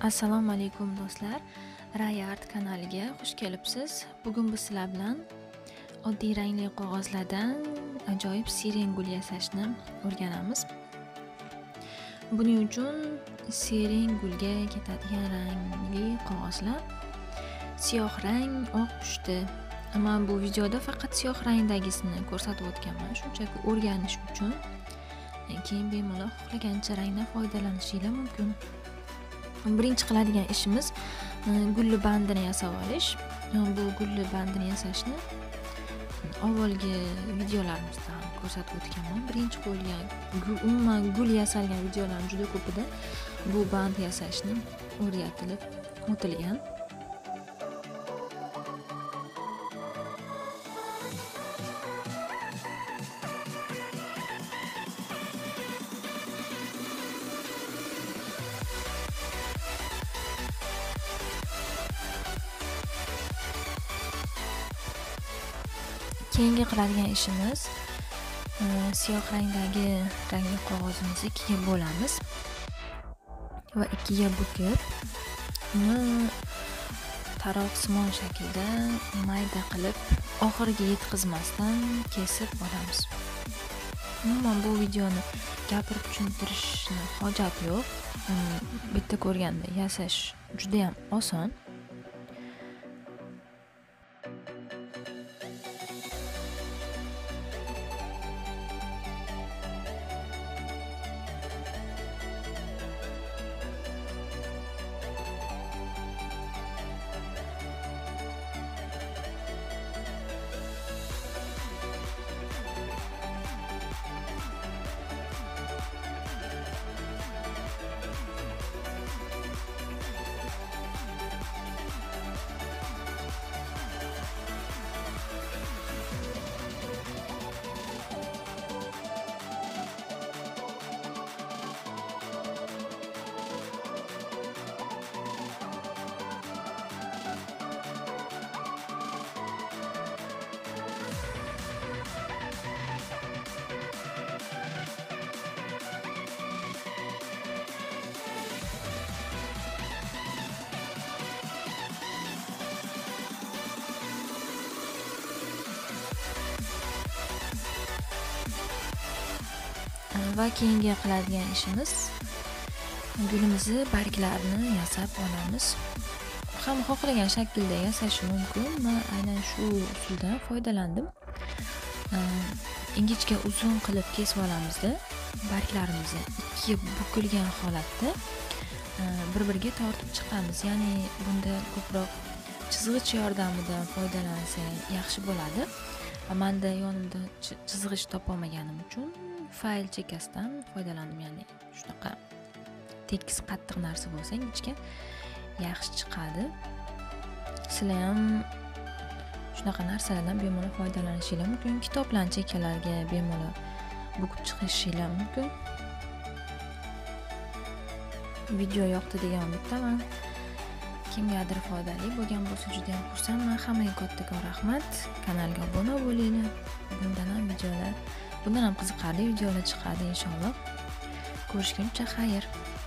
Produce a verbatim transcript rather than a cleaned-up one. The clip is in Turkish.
Assalomu alaykum do'stlar, Raya Art kanaliga xush kelibsiz. Bugun biz sizlar bilan oddiy rangli qog'ozlardan ajoyib siren gul yasashni o'rganamiz. Buning uchun siren gulga ketadigan rangli qog'ozlar siyoh rang, oq pushti. Ammo bu videoda faqat siyoh rangdagisini ko'rsatib o'tganman, shunchaki o'rganish uchun. Keyin bemalol xohlagancha rangdan foydalanishingiz mumkin. Birinchi qiladigan ishimiz gulli bandini yasab olish. Bu gulli bandini yasashni avvalgi videolarimizda ko'rsatib o'tganman. Birinchi qo'yilgan umuman gul yasalgan videolar juda ko'pida bu band yasashni o'rgatilib o'tilgan. Keyingi qiladigan ishimiz siyoh rangdagi rangli qog'ozimizni ikkiga bo'lamiz va ikkiga bukib uni taroqsimon shaklda mayda qilib oxiriga yetkazmasdan kesib olamiz. Umuman bu videoni gapirib tushuntirishni hojat yo'q. Bitta ko'rganda yasash juda ham oson. Va keyingi qiladigan ishimiz gulimizni barglarini yasab olamiz. Ham xohlagan shaklda yasash mumkin. Men aynan shu usuldan foydalandim. Ingichka uzun qilib kesib olamizda, barglarimizni ikkiga bukilgan holatda bir-biriga tortib chiqamiz. Ya'ni bunda ko'proq chizg'ich yordamidan foydalansa yaxshi bo'ladi. Menda yonimda chizg'ich topa olmaganim uchun fayl chekasidan foydalandim. Ya'ni shunaqa tekis qattiq narsa bo'lsa, ingichka yaxshi chiqadi. Sizlar ham shunaqa narsalardan bemalol foydalanishingiz mumkin. Kitob bilan chekkalarga bemalol bukib chiqishingiz mumkin. Video yoqdi degan umiddaman. Kimgadir foydali bo'lgan bo'lsa, juda ham xursandman. Hammaga kattakon rahmat. Kanalga obuna bo'linglar. Bundan ham videolar Bundan ham qiziqarli videolar chiqadi inshaalloh. Ko'rishguncha xayr.